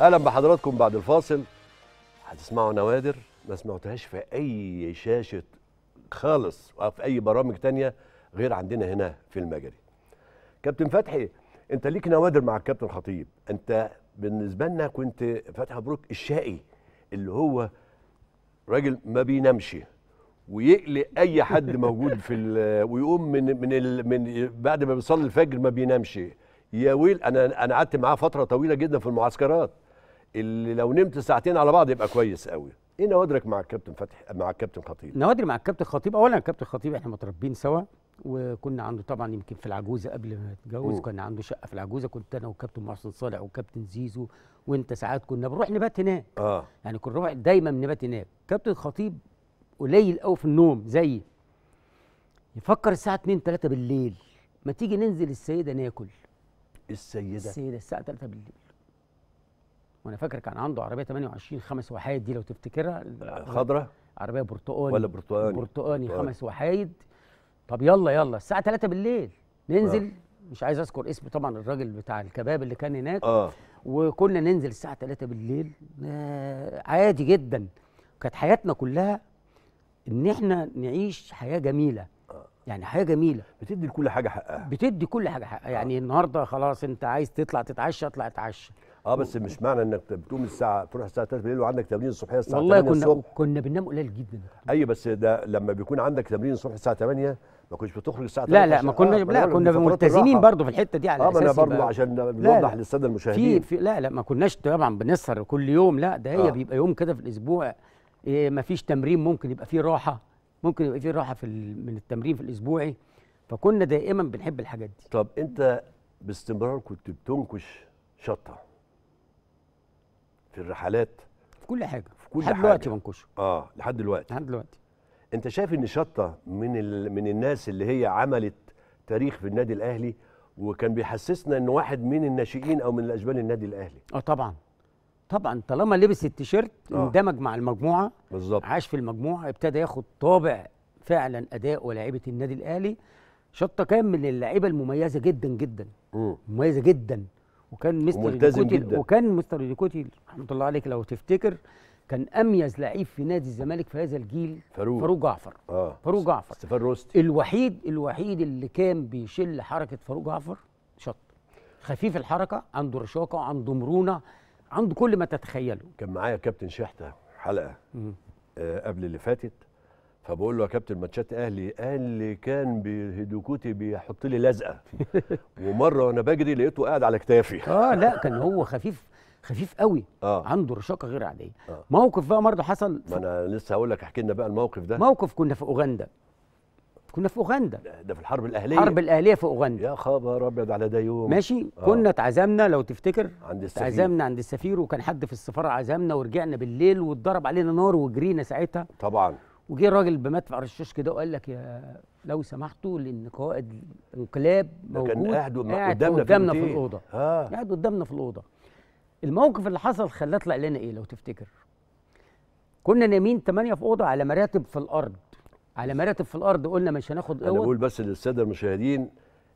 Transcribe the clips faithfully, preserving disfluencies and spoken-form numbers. اهلا بحضراتكم بعد الفاصل. هتسمعوا نوادر ما سمعتهاش في اي شاشه خالص وفي اي برامج تانية غير عندنا هنا في المجري. كابتن فتحي، انت ليك نوادر مع الكابتن خطيب. انت بالنسبه لنا كنت فتحي مبروك الشقي اللي هو راجل ما بينامش ويقلق اي حد موجود في ويقوم من من ال من بعد ما بيصلي الفجر ما بينامش. يا ويل، انا انا قعدت معاه فتره طويله جدا في المعسكرات اللي لو نمت ساعتين على بعض يبقى كويس قوي. ايه نوادرك مع الكابتن فتحي مع الكابتن خطيب؟ نوادر مع الكابتن خطيب، اولا الكابتن خطيب احنا متربين سوا، وكنا عنده طبعا يمكن في العجوزه قبل ما اتجوز، كان عنده شقه في العجوزه، كنت انا وكابتن محسن صالح وكابتن زيزو وانت ساعات كنا بنروح نبات هناك. اه يعني كنا بنروح دايما نبات هناك. كابتن خطيب قليل قوي في النوم، زي يفكر الساعه اتنين تلاته بالليل، ما تيجي ننزل السيده ناكل. السيده السيده الساعه تلاته بالليل. وانا فاكر كان عنده عربيه تمنيه وعشرين خمس وحايد، دي لو تفتكرها خضراء، عربيه برتقاني ولا برتقاني برتقاني خمس وحايد. طب يلا يلا الساعه تلاته بالليل ننزل. آه. مش عايز اذكر اسمه طبعا، الراجل بتاع الكباب اللي كان هناك. اه وكنا ننزل الساعه تلاته بالليل عادي جدا. كانت حياتنا كلها ان احنا نعيش حياه جميله. آه. يعني حياه جميله بتدي لكل حاجه حقها، بتدي كل حاجه حقها. آه. يعني النهارده خلاص انت عايز تطلع تتعشى، اطلع اتعشى. اه بس مش معنى انك بتقوم الساعه تروح الساعه تلاته بالليل وعندك تمرين الصبحيه الساعه تمانيه الصبح. والله كنا كنا بننام قليل جدا. ايوه بس ده لما بيكون عندك تمرين الصبح الساعه تمانيه ما كنتش بتخرج الساعه تلاته. لا لا ما كناش. آه لا كنا ملتزمين برضه في الحته دي على اساس. اه انا برضه عشان نوضح للساده المشاهدين في, في لا لا ما كناش طبعا بنسهر كل يوم، لا ده هي آه. بيبقى يوم كده في الاسبوع إيه ما فيش تمرين، ممكن يبقى فيه راحه، ممكن يبقى فيه راحه في من التمرين في الاسبوعي، فكنا دائما بنحب الحاجات دي. طب انت باستمرار كنت بتنكش شطه في الرحلات، في كل حاجه، في كل حاجه لحد دلوقتي بنكشه. اه لحد دلوقتي لحد دلوقتي انت شايف ان شطه من من الناس اللي هي عملت تاريخ في النادي الاهلي، وكان بيحسسنا انه واحد من الناشئين او من الاشبال النادي الاهلي. اه طبعا طبعا، طالما لبس التيشيرت اندمج آه. مع المجموعه بالظبط، عاش في المجموعه، ابتدى ياخد طابع فعلا اداء ولاعيبه النادي الاهلي. شطه كان من اللاعيبه المميزه جدا جدا. م. مميزه جدا، وكان مستر نيكوتي وكان مستر نيكوتي رحمه الله عليك لو تفتكر كان اميز لعيب في نادي الزمالك في هذا الجيل فاروق فاروق جعفر. اه فاروق جعفر استفاد روستي الوحيد الوحيد اللي كان بيشل حركه فاروق جعفر. شط خفيف الحركه، عنده رشاقه، عنده مرونه، عنده كل ما تتخيله. كان معايا كابتن شحته حلقه آه قبل اللي فاتت، فبقول له يا كابتن ماتشات اهلي، قال لي كان بهدوكوتي بيحط لي لزقه، ومره وانا بجري لقيته قاعد على كتافي. اه لا كان هو خفيف خفيف قوي. آه. عنده رشاقه غير عاديه. آه. موقف بقى برضه حصل. ما انا لسه هقول لك، احكي لنا بقى الموقف ده. موقف كنا في اوغندا، كنا في اوغندا ده في الحرب الاهليه، الحرب الاهليه في اوغندا. يا خبر ابيض على ده يوم. ماشي. آه. كنا اتعزمنا لو تفتكر عند السفير، اتعزمنا عند السفير، وكان حد في السفاره عزمنا، ورجعنا بالليل واتضرب علينا نار وجرينا ساعتها طبعا. وجه راجل بمدفع رشاش كده وقال لك يا لو سمحتوا لان قائد الانقلاب موجود، كان قاعد قدامنا, قدامنا في الاوضه. آه. قاعد قدامنا في الاوضه. الموقف اللي حصل خلاه طلع لنا ايه لو تفتكر؟ كنا نايمين تمانيه في اوضه على مراتب في الارض، على مراتب في الارض، قلنا مش هناخد اوضه. انا بقول بس للساده المشاهدين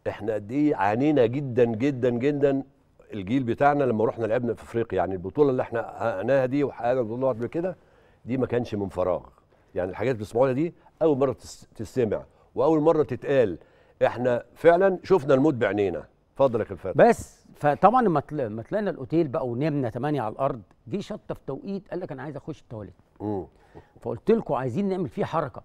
احنا قد ايه عانينا جدا جدا جدا الجيل بتاعنا لما رحنا لعبنا في افريقيا، يعني البطوله اللي احنا حققناها دي وحققنا البطوله قبل كده دي ما كانش من فراغ. يعني الحاجات اللي بتسمعوها دي اول مره تسمع واول مره تتقال، احنا فعلا شفنا الموت بعينينا. اتفضل يا كابتن فتحي. بس فطبعا لما ما طلعنا الاوتيل بقى ونمنا تمانيه على الارض، جه شطه في توقيت قال لك انا عايز اخش التواليت. امم فقلت لكم عايزين نعمل فيه حركه،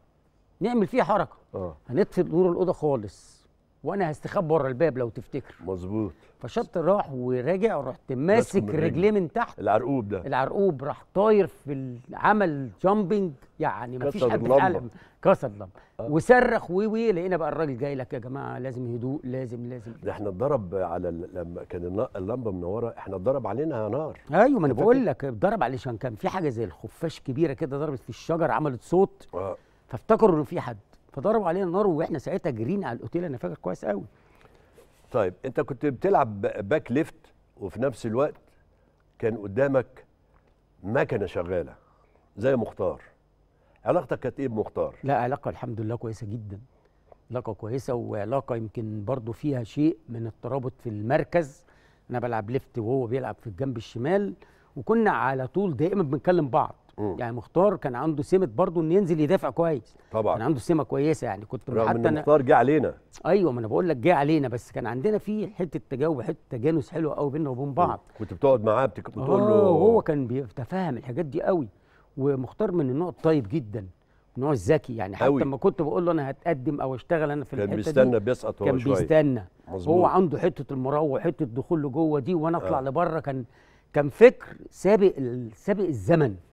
نعمل فيه حركه. اه هنطفي نور الاوضه خالص، وانا هستخبى ورا الباب لو تفتكر. مظبوط. فشط راح وراجع، ورحت ماسك رجليه من تحت، العرقوب ده العرقوب راح طاير في عمل جامبنج، يعني مفيش حد في العالم كسر لمبه. آه. وصرخ وي وي لقينا بقى الراجل جاي لك يا جماعه لازم هدوء، لازم لازم ده احنا اتضرب على لما كان اللمبه منوره احنا اتضرب علينا نار. ايوه ما انا بقول لك اتضرب علشان كان في حاجه زي الخفاش كبيره كده ضربت في الشجر عملت صوت. آه. فافتكروا انه في حد فضربوا علينا نار، واحنا ساعتها جرينا على الاوتيل، انا فاكر كويس قوي. طيب انت كنت بتلعب باك ليفت وفي نفس الوقت كان قدامك مكنه شغاله زي مختار. علاقتك كانت ايه بمختار؟ لا علاقه الحمد لله كويسه جدا، علاقه كويسه، وعلاقه يمكن برضو فيها شيء من الترابط في المركز. انا بلعب ليفت وهو بيلعب في الجنب الشمال، وكنا على طول دائما بنكلم بعض. مم. يعني مختار كان عنده سمه برضه ان ينزل يدافع كويس طبعا، كان عنده سمه كويسه يعني. كنت حتى ان مختار جه علينا. ايوه ما انا بقول لك جه علينا، بس كان عندنا في حته تجاوب، حته تجانس حلوه قوي بينا وبين بعض. مم. كنت بتقعد معاه بتك... بتقول له اه، وهو كان بيتفاهم الحاجات دي قوي. ومختار من النوع الطيب جدا، النوع الذكي يعني. حتى لما كنت بقول له انا هتقدم او اشتغل انا في الحته دي كان بيستنى بيسقط هو شويه، كان بيستنى. مظبوط. هو عنده حته المراوغ، حته الدخول لجوه دي وانا اطلع آه. لبره. كان كان فكر سابق سابق الزمن.